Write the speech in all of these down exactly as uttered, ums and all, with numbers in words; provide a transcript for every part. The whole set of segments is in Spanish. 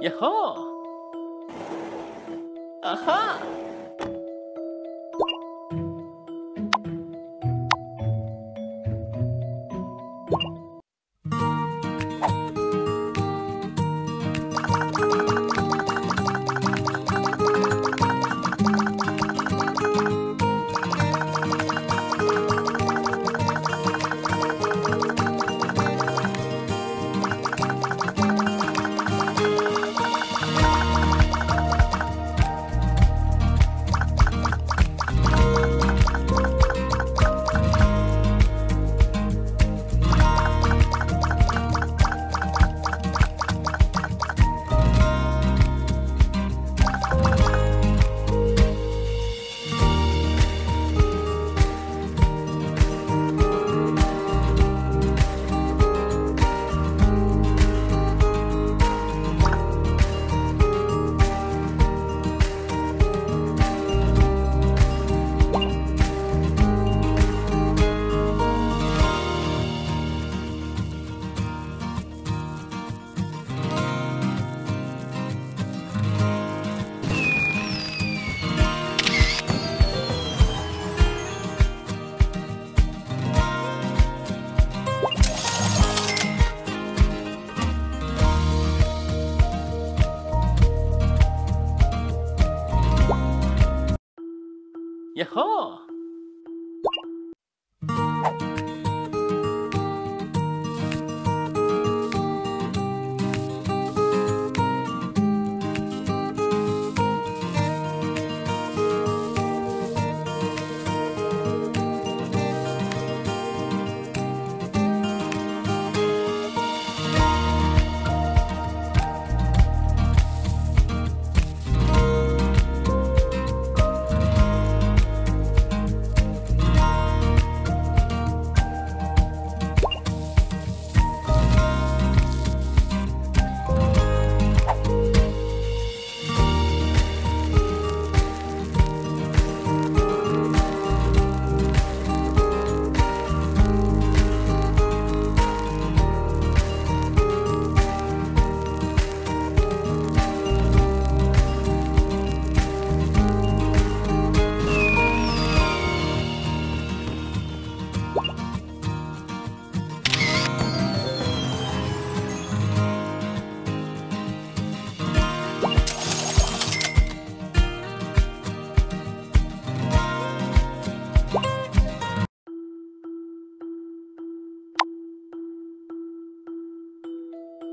¡Yahoo! ¡Ajá! ¡Yahoo!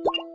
What?